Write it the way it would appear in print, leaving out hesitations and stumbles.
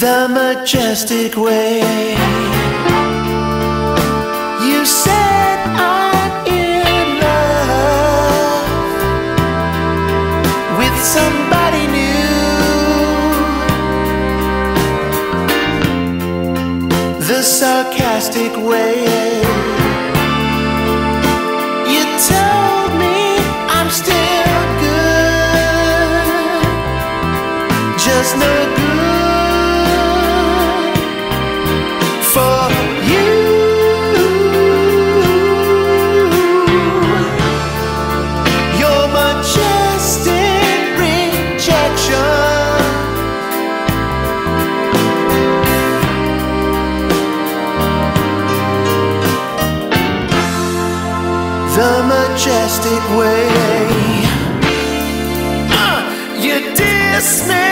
the majestic way. You said I'm in love with somebody new. The sarcastic way you told me I'm still good, just no good for you. Your majestic rejection the majestic way. You dismiss